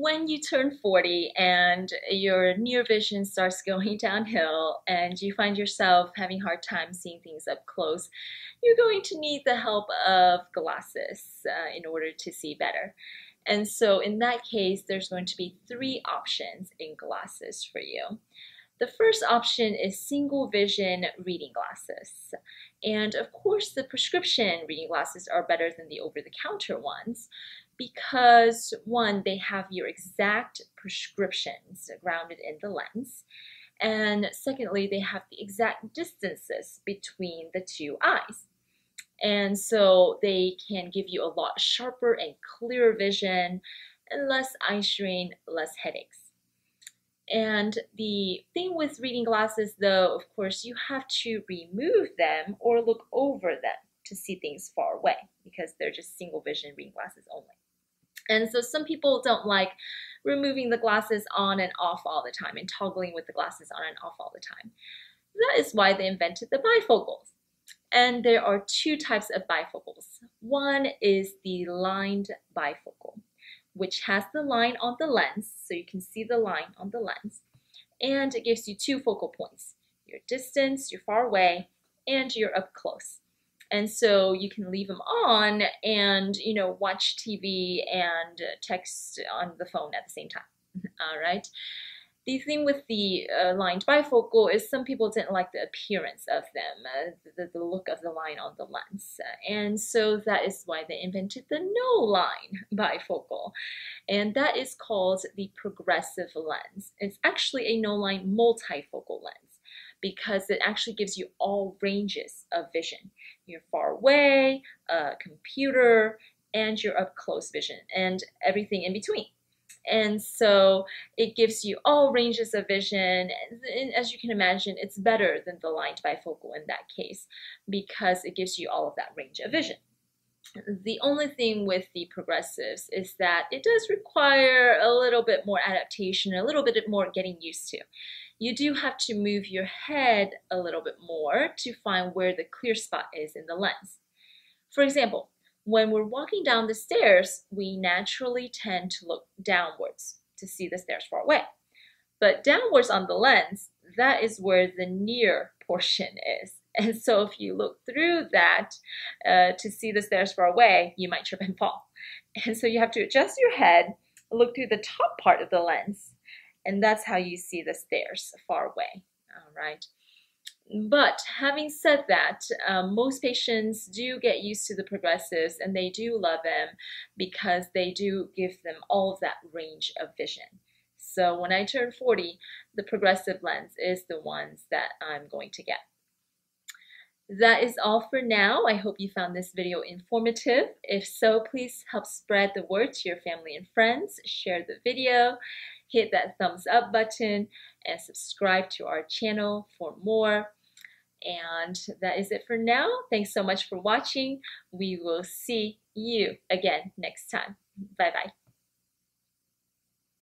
when you turn 40 and your near vision starts going downhill and you find yourself having a hard time seeing things up close, you're going to need the help of glasses in order to see better. And so in that case, there's going to be three options in glasses for you. The first option is single vision reading glasses. And of course, the prescription reading glasses are better than the over-the-counter ones because, one, they have your exact prescriptions grounded in the lens. And secondly, they have the exact distances between the two eyes. And so they can give you a lot sharper and clearer vision and less eye strain, less headaches. And the thing with reading glasses, though, of course, you have to remove them or look over them to see things far away because they're just single vision reading glasses only. And so some people don't like removing the glasses on and off all the time and toggling with the glasses on and off all the time. That is why they invented the bifocals. And there are two types of bifocals. One is the lined bifocal, which has the line on the lens, so you can see the line on the lens, and it gives you two focal points, your distance, your far away, and your up close. And so you can leave them on and, you know, watch TV and text on the phone at the same time. All right. The thing with the lined bifocal is some people didn't like the appearance of them, the look of the line on the lens. And so that is why they invented the no line bifocal. And that is called the progressive lens. It's actually a no line multifocal lens because it actually gives you all ranges of vision. Your far away, computer, and your up close vision and everything in between. And so it gives you all ranges of vision, and as you can imagine, it's better than the lined bifocal in that case because it gives you all of that range of vision. The only thing with the progressives is that it does require a little bit more adaptation, a little bit more getting used to. You do have to move your head a little bit more to find where the clear spot is in the lens. For example, when we're walking down the stairs, we naturally tend to look downwards to see the stairs far away. But downwards on the lens, that is where the near portion is. And so if you look through that to see the stairs far away, you might trip and fall. And so you have to adjust your head, look through the top part of the lens, and that's how you see the stairs far away. All right. But having said that, most patients do get used to the progressives and they do love them because they do give them all of that range of vision. So when I turn 40, the progressive lens is the ones that I'm going to get. That is all for now. I hope you found this video informative. If so, please help spread the word to your family and friends, share the video, hit that thumbs up button, and subscribe to our channel for more. And that is it for now. Thanks so much for watching. We will see you again next time. Bye-bye.